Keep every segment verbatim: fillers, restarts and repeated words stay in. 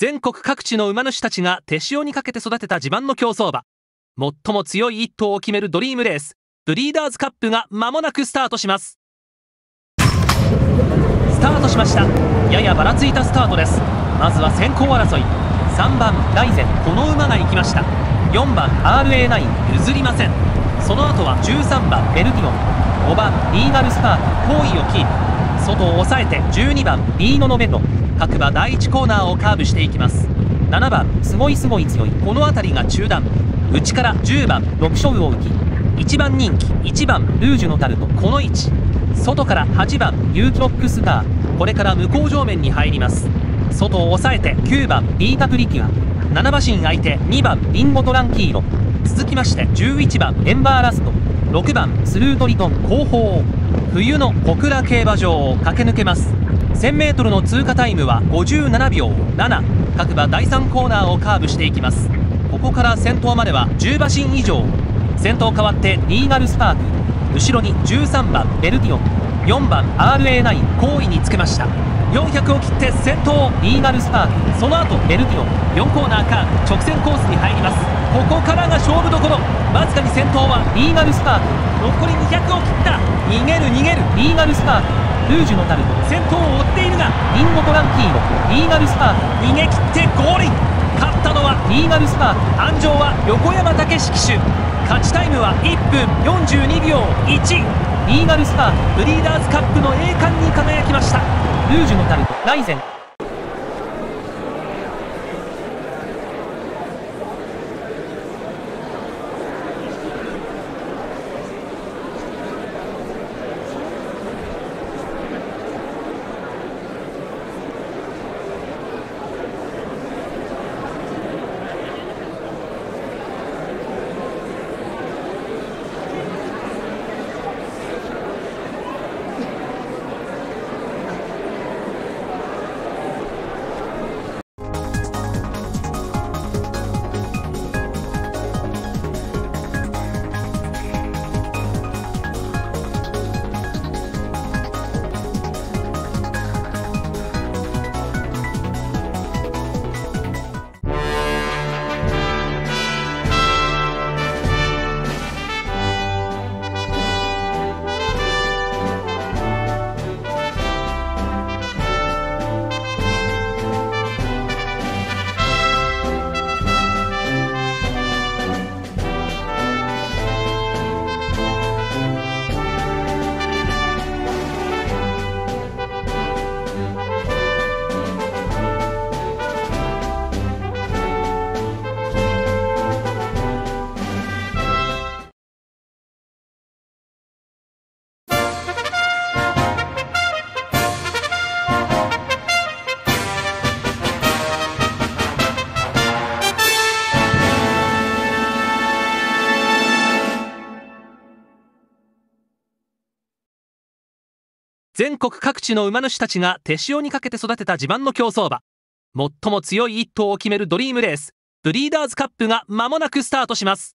全国各地の馬主たちが手塩にかけて育てた地盤の競走馬。最も強い一頭を決めるドリームレース、ブリーダーズカップが間もなくスタートします。スタートしました。ややばらついたスタートです。まずは先行争い。さんばん、ライゼン、この馬が行きました。よんばん、アールエーナイン、譲りません。その後はじゅうさんばん、エルティオン。ごばん、リーガルスパーク、好位をキープ。外を抑えてじゅうにばん、リーノノベト。各馬だいいちコーナーをカーブしていきます。ななばんすごいすごい強い、この辺りが中断内からじゅうばんろく勝負を浮き、いちばん人気いちばんルージュのタルト、この位置外からはちばんユーキロックスター、これから向こう上面に入ります。外を抑えてきゅうばんビータプリキュア、ななば神相手にばんリンゴトランキーロ、続きましてじゅういちばんエンバーラスト、ろくばんスルートリトン、後方冬の小倉競馬場を駆け抜けます。せんメートル の通過タイムはごじゅうななびょうなな、各馬だいさんコーナーをカーブしていきます。ここから先頭まではじゅうば身以上、先頭変わってリーガルスパーク、後ろにじゅうさんばんベルティオン、よんばん アールエーナイン 好位につけました。よんひゃくを切って先頭リーガルスパーク、その後ベルティオン、よんコーナーカーブ直線コースに入ります。ここからが勝負どころ、わずかに先頭はリーガルスパーク、残りにひゃくを切った、逃げる逃げるリーガルスパーク、ルージュのタルト先頭を追っているが、リンゴトランキーロ、リーガルスパーク逃げ切ってゴールイン。勝ったのはリーガルスパーク、鞍上は横山武史騎手、勝ちタイムはいっぷんよんじゅうにびょういち。リーガルスパークブリーダーズカップの栄冠に輝きました。ルージュのタルト、ライゼン、全国各地の馬主たちが手塩にかけて育てた地盤の競走馬。最も強い一頭を決めるドリームレース、ブリーダーズカップが間もなくスタートします。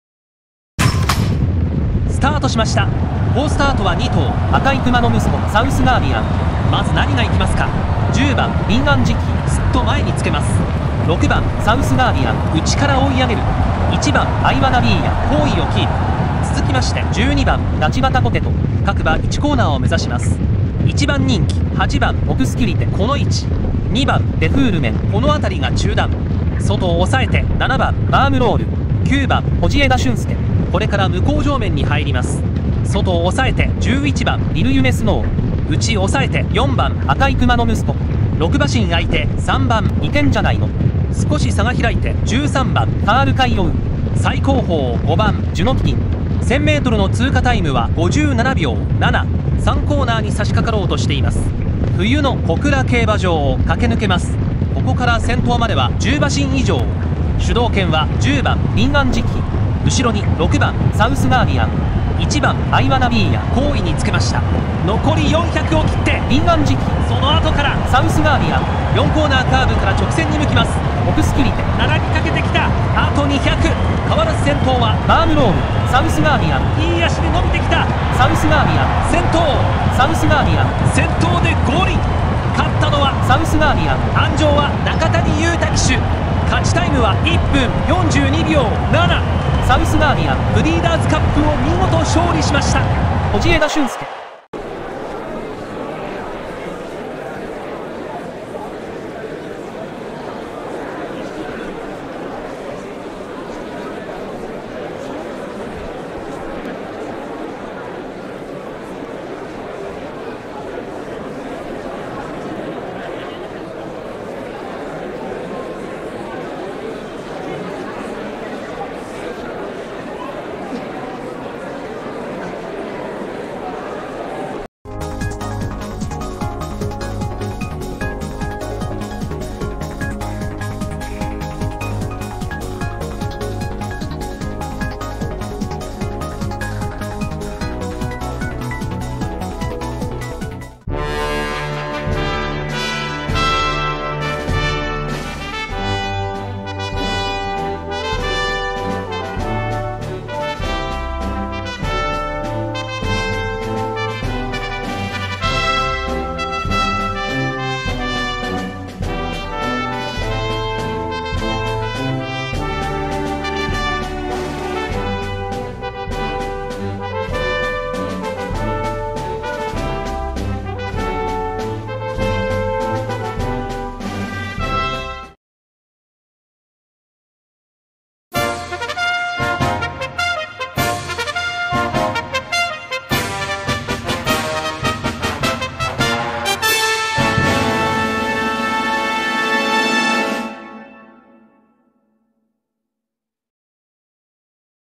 スタートしました。好スタートはに頭、赤い熊の息子、サウスガーディアン。まず何がいきますか。じゅうばん、リンガンジキ、すっと前につけます。ろくばん、サウスガーディアン、内から追い上げる。いちばん、アイワナビーヤ、好位をキープ。続きまして、じゅうにばん、ラチバタポテト。各馬いちコーナーを目指します。いちばん人気はちばんオブスキュリテ、この位置にばんデフールメン、この辺りが中断外を抑えてななばんバームロール、きゅうばんホジエダ俊介、これから向こう上面に入ります。外を抑えてじゅういちばんリルユメスノー、内を抑えてよんばん赤い熊の息子、ろく馬身相手さんばんいけんじゃないの、少し差が開いてじゅうさんばんカールカイオウ、最後方ごばんジュノキキン、せんメートル の通過タイムはごじゅうななびょうなな、さんコーナーに差し掛かろうとしています。冬の小倉競馬場を駆け抜けます。ここから先頭まではじゅう馬身以上、主導権はじゅうばんリンガンジキ、後ろにろくばんサウスガーディアン、いちばんアイワナビーヤ、好位につけました。残りよんひゃくを切ってリンガンジキ、その後からサウスガーディアン、よんコーナーカーブから直線に向きます。オブスキュリテ並びかけてきた、あとにひゃく、変わらず先頭はバームローム、サウスガーディアン、いい足で伸びてきたサウスガーディアン、先頭サウスガーディアン、先頭でゴールイン。勝っったのはサウスガーディアン、鞍上は中谷裕太騎手、勝ちタイムはいっぷんよんじゅうにびょうなな。サウスガーディアンブリーダーズカップを見事勝利しました。小枝俊介。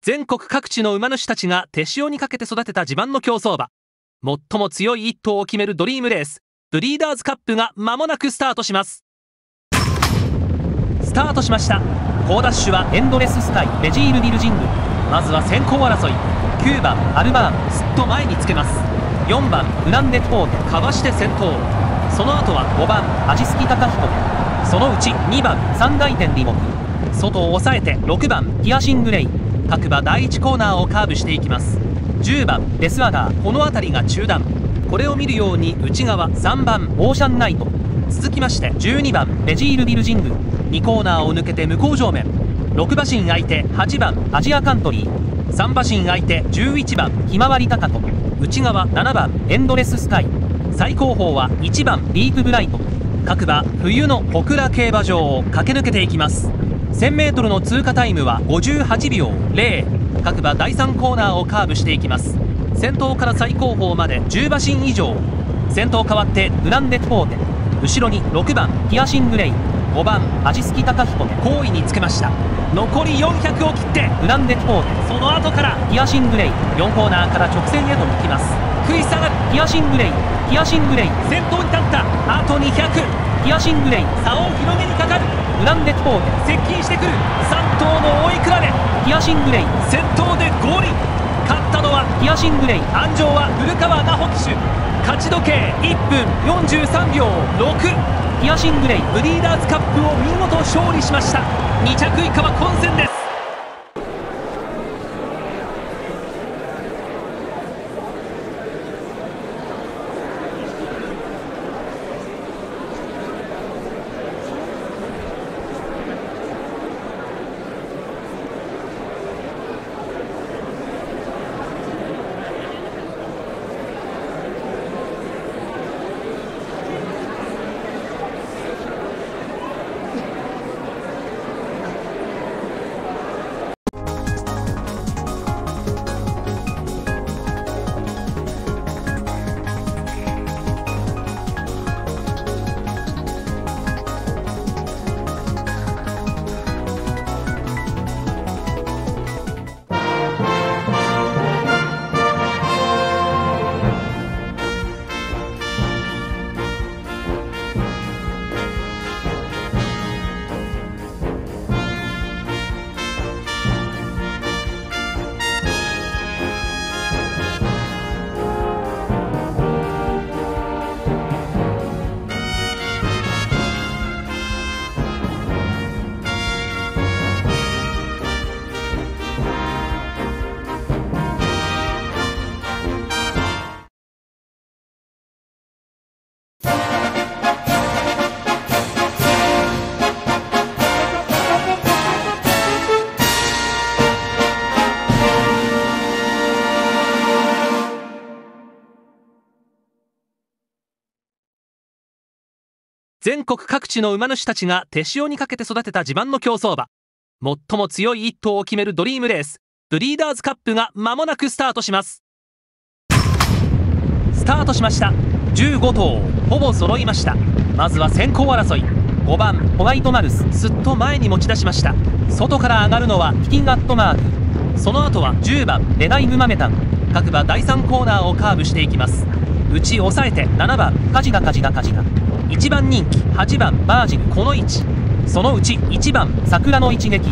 全国各地の馬主たちが手塩にかけて育てた自慢の競走馬。最も強い一頭を決めるドリームレース、ブリーダーズカップが間もなくスタートします。スタートしました。好ダッシュはエンドレススカイ、ベジール・ビルジング。まずは先行争い。きゅうばん、アルバーン、すっと前につけます。よんばん、ウナンネットーテ、かわして先頭。その後はごばん、アジスキ・タカヒコ。そのうちにばん、三回転リモク。外を抑えてろくばん、ピアシングレイ。各馬だいいちコーナーをカーブしていきます。じゅうばんデスワガー、この辺りが中断。これを見るように内側さんばんオーシャンナイト、続きましてじゅうにばんベジールビルジング、にコーナーを抜けて向こう正面、ろくば神相手はちばんアジアカントリー、さんば神相手じゅういちばんひまわりタカト、内側ななばんエンドレススカイ、最後方はいちばんディープブライト。各馬冬の小倉競馬場を駆け抜けていきます。せんメートルの通過タイムはごじゅうはちびょうゼロ。各馬だいさんコーナーをカーブしていきます。先頭から最後方までじゅうば身以上。先頭変わってウナンデッポーテ、後ろにろくばんヒアシングレイ、ごばんアジスキタカヒコで好位につけました。残りよんひゃくを切ってウナンデッポーテ、その後からヒアシングレイ、よんコーナーから直線へと抜きます。食い下がるヒアシングレイ、ヒアシングレイ先頭に立った。あとにひゃく、ヒアシングレイ差を広げにかかる。ウナンデットーテ接近してくる。さん頭の追い比べ、ヒアシングレイ先頭で合輪。勝ったのはヒアシングレイ、鞍上は古川奈穂騎手。勝ち時計いっぷんよんじゅうさんびょうろく。ヒアシングレイブリーダーズカップを見事勝利しました。に着以下は混戦です。全国各地の馬主たちが手塩にかけて育てた地盤の競走馬、最も強い一頭を決めるドリームレース、ブリーダーズカップが間もなくスタートします。スタートしました。じゅうご頭ほぼ揃いました。まずは先行争い、ごばんホワイトマルス、すっと前に持ち出しました。外から上がるのはヒキンアットマーク、その後はじゅうばんレナイムマメタン。各馬だいさんコーナーをカーブしていきます。内押さえてななばんカジガカジガカジガ、いちばん人気はちばんバージン、この位置そのうちいちばん桜の一撃、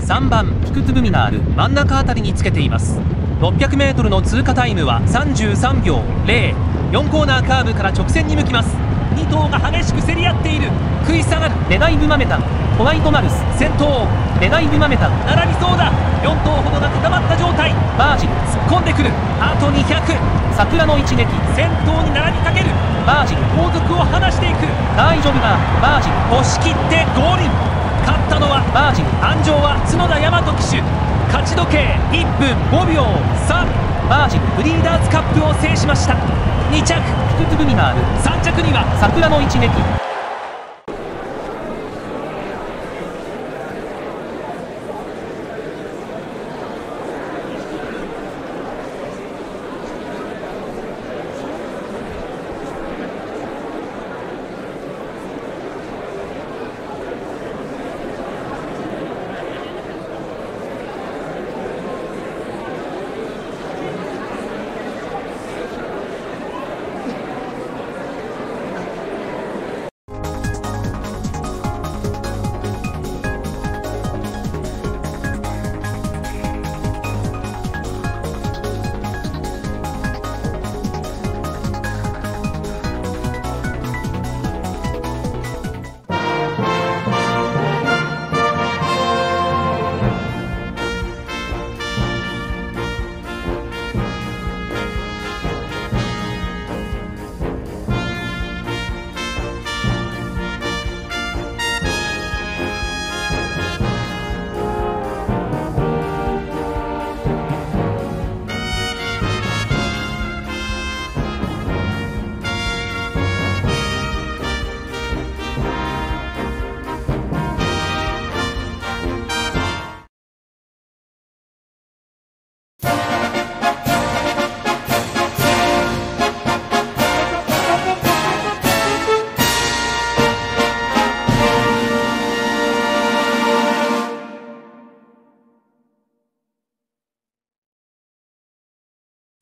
さんばんピクトゥブミナール、真ん中あたりにつけています。ろっぴゃくメートル の通過タイムはさんじゅうさんびょうゼロ、よんコーナーカーブから直線に向きます。に頭が激しく競り合っている。食い下がるレナイブマメタン、ホワイトマルス先頭、レナイブマメタン並びそうだ。よん頭ほどが固まった状態、バージン突っ込んでくる。あとにひゃく、桜の一撃先頭に並びかける。バージン後続を離していく。大丈夫だバージン、押し切ってゴールイン。勝ったのはバージン、鞍上は角田大和騎手。勝ち時計いっぷんごびょうさん、バージンブリーダーズカップを制しました。に着ピクトゥブミナール、さん着には桜の一撃。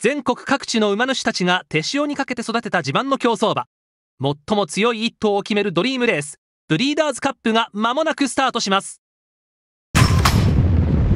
全国各地の馬主たちが手塩にかけて育てた地盤の競走馬、最も強い一頭を決めるドリームレース、ブリーダーズカップが間もなくスタートします。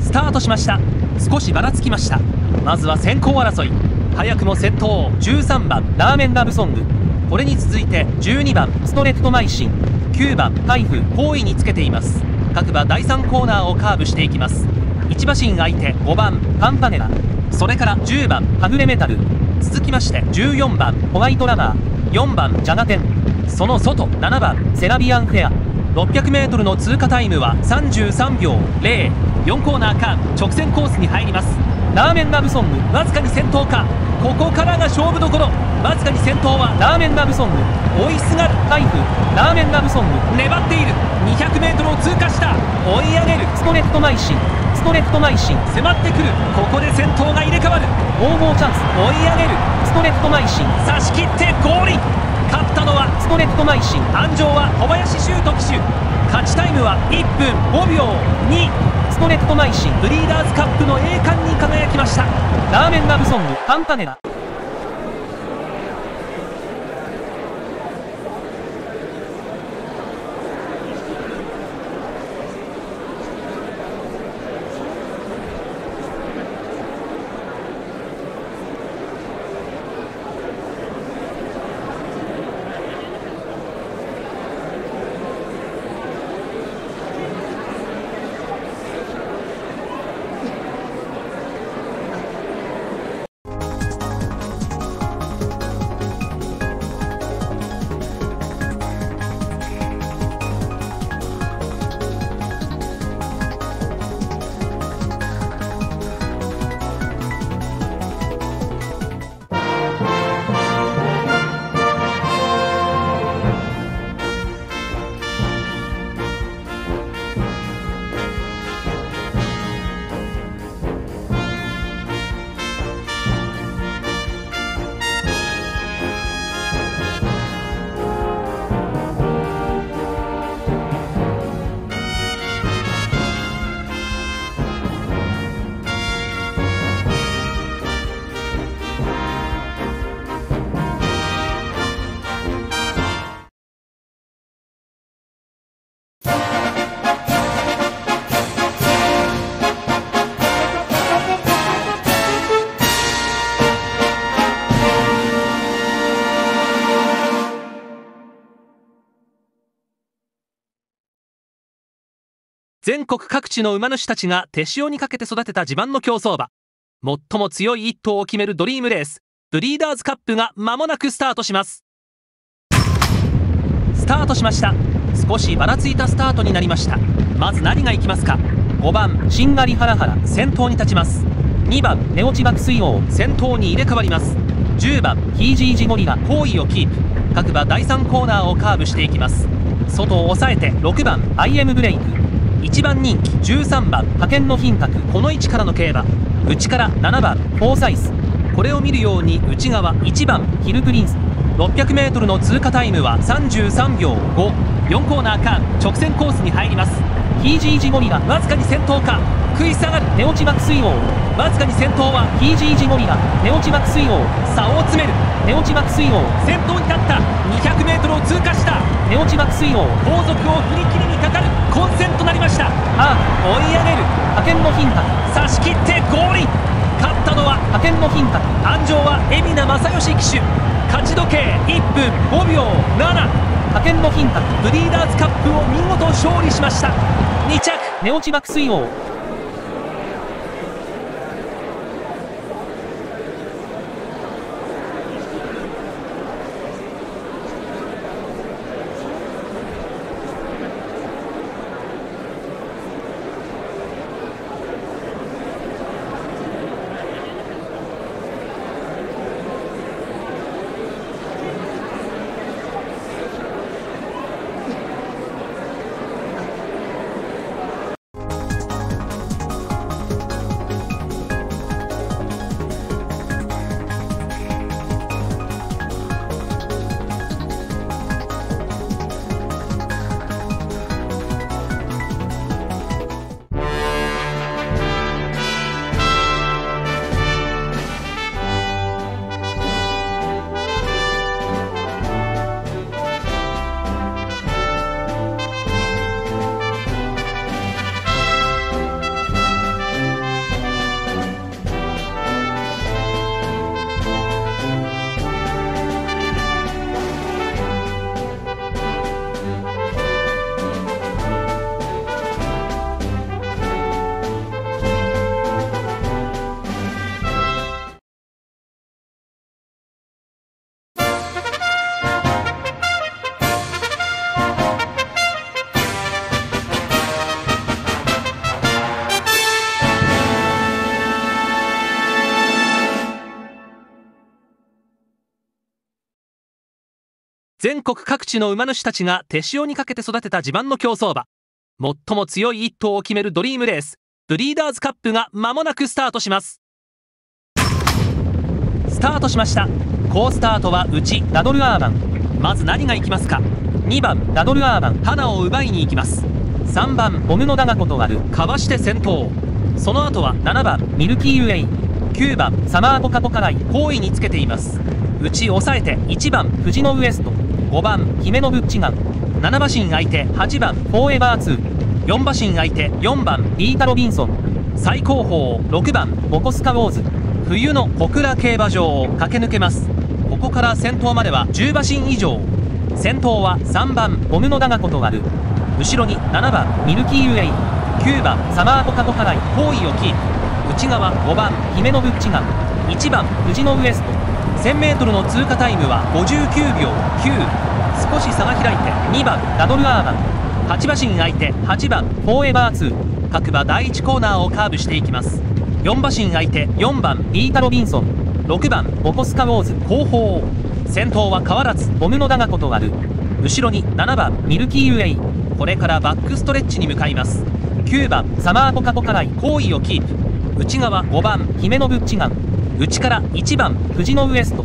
スタートしました。少しばらつきました。まずは先行争い、早くも先頭じゅうさんばんラーメンラブソング、これに続いてじゅうにばんストレットマイシン、きゅうばんタイフ後位につけています。各馬だいさんコーナーをカーブしていきます。いち馬身相手ごばんカンパネラ、それからじゅうばんはぐれメタル、続きましてじゅうよんばんホワイトラマー、よんばんジャガテン、その外ななばんセラビアンフェア。 ろっぴゃくメートル の通過タイムはさんじゅうさんびょうゼロ、よんコーナーカーブ直線コースに入ります。ラーメンラブソングわずかに先頭か、ここからが勝負どころ。わずかに先頭はラーメンラブソング、追いすがるタイフ。ラーメンラブソング粘っている。 にひゃくメートル を通過した。追い上げるストレットマイシン、ストレットマイシン迫ってくる。ここで先頭が入れ替わる。黄金チャンス追い上げる。ストレットマイシン差し切ってゴールイン。勝ったのはストレットマイシン、鞍上は小林修斗騎手。勝ちタイムはいっぷんごびょうに。ストレットマイシンブリーダーズカップの栄冠に輝きました。ラーメンラブソングカンパネラ、全国各地の馬主たちが手塩にかけて育てた自慢の競走馬。最も強い一頭を決めるドリームレース、ブリーダーズカップが間もなくスタートします。スタートしました。少しばらついたスタートになりました。まず何がいきますか。ごばん、しんがりハラハラ、先頭に立ちます。にばん、寝落ち爆睡王、先頭に入れ替わります。じゅうばん、ヒージージゴリラ、好位をキープ。各馬だいさんコーナーをカーブしていきます。外を抑えて、ろくばん、アイエムブレイク。いちばん人気、じゅうさんばん、派遣の品格、この位置からの競馬。内からななばん、フォーサイズ。これを見るように、内側いちばん、ヒルプリンス。ろっぴゃくメートルの通過タイムはさんじゅうさんびょうご。よんコーナーカーブ、直線コースに入ります。ヒージージゴリラ、わずかに先頭か。食い下がる、寝落ち爆睡王。わずかに先頭はヒージージゴリラ、寝落ち爆睡王。差を詰める、寝落ち爆睡王。先頭に立った、にひゃくメートルを通過した。寝落ち爆睡王、後続を振り切りにかかる。混戦となりました。ああ、追い上げる、派遣の品格、差し切ってゴールイン。勝ったのは派遣の品格、鞍上は海老名正義騎手。勝ち時計いっぷんごびょうなな。派遣の品格、ブリーダーズカップを見事勝利しました。に着、寝落ち爆睡王。全国各地の馬主たちが手塩にかけて育てた自慢の競走馬。最も強い一頭を決めるドリームレース、ブリーダーズカップが間もなくスタートします。スタートしました。好スタートは内、ダドルアーバン。まず何がいきますか。にばん、ダドルアーバン、花を奪いに行きます。さんばん、ボムのダガコとある、かわして先頭。その後はななばん、ミルキーウェイ。きゅうばん、サマーポカポカライ、好位につけています。内抑えて、いちばん、フジノウエスト。ごばん、姫のブッチガン。ななば神相手はちばん、フォーエバーツー。よんば神相手よんばん、リータ・ロビンソン。最高峰ろくばん、ボコスカウォーズ。冬の小倉競馬場を駆け抜けます。ここから先頭まではじゅうば神以上。先頭はさんばん、ボムのダガコとある。後ろにななばん、ミルキーウェイ。きゅうばん、サマーポカポカライ、好位をキープ。内側ごばん、姫のブッチガン。いちばん、フジノウエスト。せんメートルの通過タイムはごじゅうきゅうびょうきゅう。少し差が開いてにばん、ダドルアーバン。はちば神相手はちばん、フォーエバーツー。各馬だいいちコーナーをカーブしていきます。よんば神相手よんばん、リータ・ロビンソン。ろくばん、ボコスカウォーズ、後方。先頭は変わらずボムのダガコとある。後ろにななばん、ミルキーウェイ。これからバックストレッチに向かいます。きゅうばん、サマーポカポカライ、好位をキープ。内側ごばん、姫のブッチガン。内からいちばん、フジノウエスト。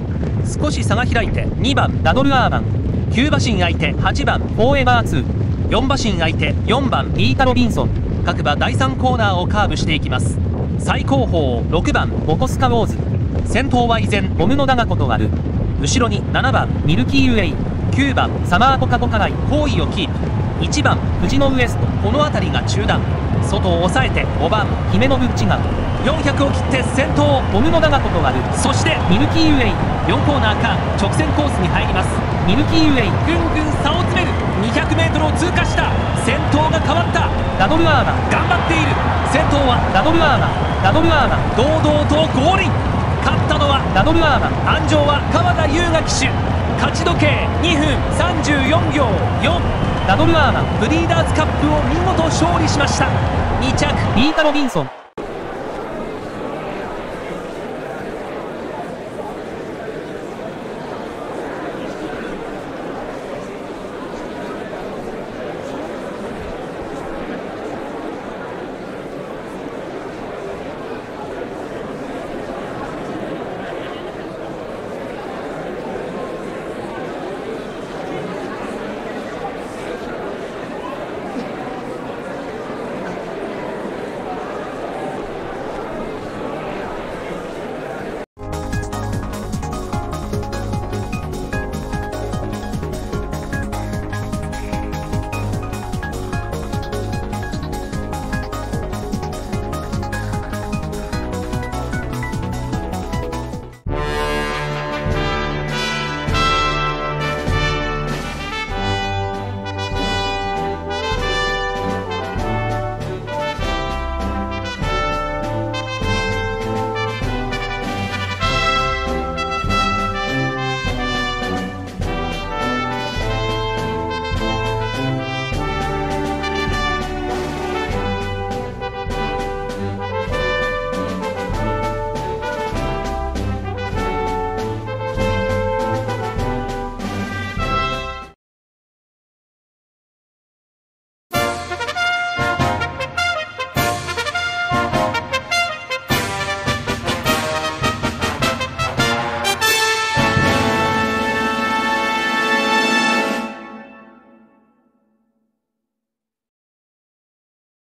少し差が開いてにばん、ダドルアーバン。きゅうば神相手はちばん、フォーエバーツー。よんば神相手よんばん、リータ・ロビンソン。各馬だいさんコーナーをカーブしていきます。最後方ろくばん、ボコスカウォーズ。先頭は依然ボムのダガコとある。後ろにななばん、ミルキーウェイ。きゅうばん、サマーポカポカライ、好位をキープ。いちばん、フジノウエスト。この辺りが中断。外を抑えてごばん、姫のブッチガン。よんひゃくを切って先頭、ボムのダガコとある。そしてミルキーウェイ。よんコーナー間直線コースに入ります。ニムキンウェイぐんぐん差を詰める。 にひゃくメートル を通過した。先頭が変わった。ラドルアーナ頑張っている。先頭はラドルアーナ。ラドルアーナ堂々とゴールイン。勝ったのはラドルアーナ。鞍上は川田優雅騎手。勝ち時計にふんさんじゅうよんびょうよん。ラドルアーナブリーダーズカップを見事勝利しました。にちゃくリータ・ロビンソン。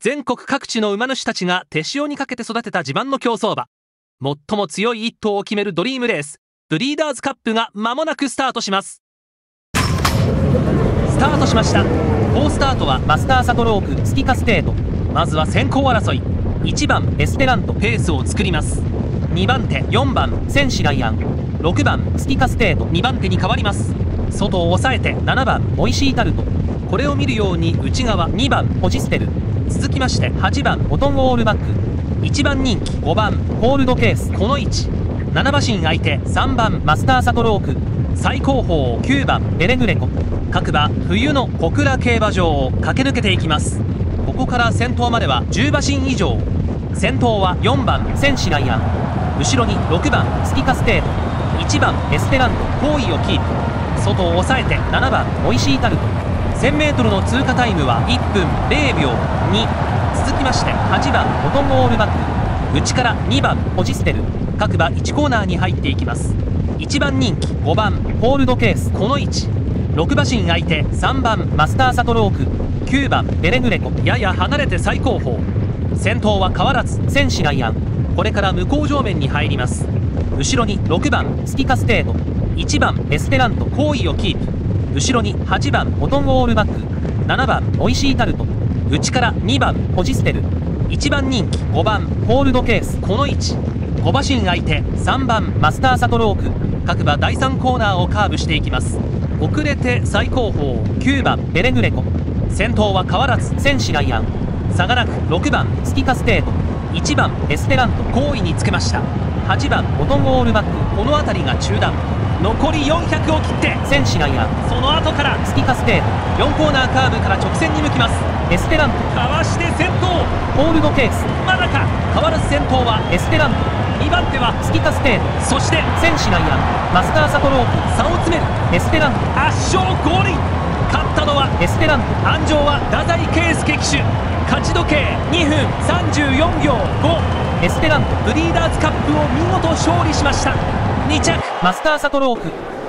全国各地の馬主たちが手塩にかけて育てた自慢の競走馬。最も強い一頭を決めるドリームレース、ブリーダーズカップが間もなくスタートします。スタートしました。好スタートはマスターサトローク、スキカステート。まずは先行争い。いちばん、エスペラント、ペースを作ります。にばんて、よんばん、センシライアン。ろくばん、スキカステート、にばんてに変わります。外を抑えて、ななばん、モイシータルト。これを見るように内側、にばん、ホジステル。続きましてはちばんオトンオールバック。いちばんにんきごばんコールドケース。この位置ななばしん相手さんばんマスターサトローク。最後方きゅうばんエレグレコ。各馬冬の小倉競馬場を駆け抜けていきます。ここから先頭まではじゅうばしん以上。先頭はよんばんセンシライアン。後ろにろくばんスキカステート。いちばんエスペラント好位をキープ。外を抑えてななばんモイシータルト。せんメートル の通過タイムはいっぷんれいびょうに。続きましてはちばんボトンオールバック。内からにばんポジステル。各馬いちコーナーに入っていきます。いちばんにんきごばんホールドケース。この位置ろくばしん相手さんばんマスターサトローク。きゅうばんベレグレコ。やや離れて最後方。先頭は変わらずセンシライアン。これから向こう上面に入ります。後ろにろくばんスキカステート。いちばんエスペラント好位をキープ。後ろにはちばんボトンオールバック。ななばんモイシータルト。内からにばんポジステル。いちばんにんきごばんホールドケース。この位置ごばしん相手さんばんマスターサトローク。各馬だいさんコーナーをカーブしていきます。遅れて最後方きゅうばんベレグレコ。先頭は変わらずセンシライアン。差がなくろくばんスキカステート。いちばんエスペラント好位につけました。はちばんボトンオールバック。この辺りが中断。残りよんひゃくを切ってセンシライアン。その後からスキカステート。よんコーナーカーブから直線に向きます。エスペラントかわして先頭ホールドケース。まだか。変わらず先頭はエスペラント。にばんてはスキカステート。そしてセンシライアンマスターサトローク。差を詰めるエスペラント。圧勝ゴールイン。勝ったのはエスペラント。鞍上は太宰圭介騎手。勝ち時計にふんさんじゅうよんびょうご。エスペラントブリーダーズカップを見事勝利しました。にちゃくマスターサトローク。